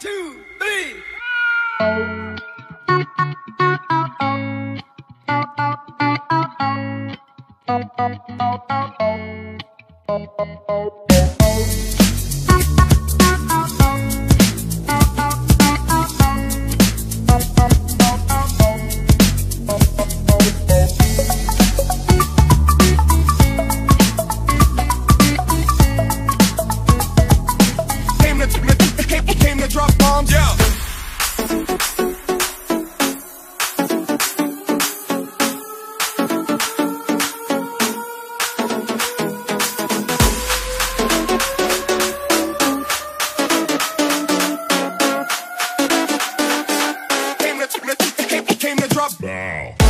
1, 2, 3. Wow.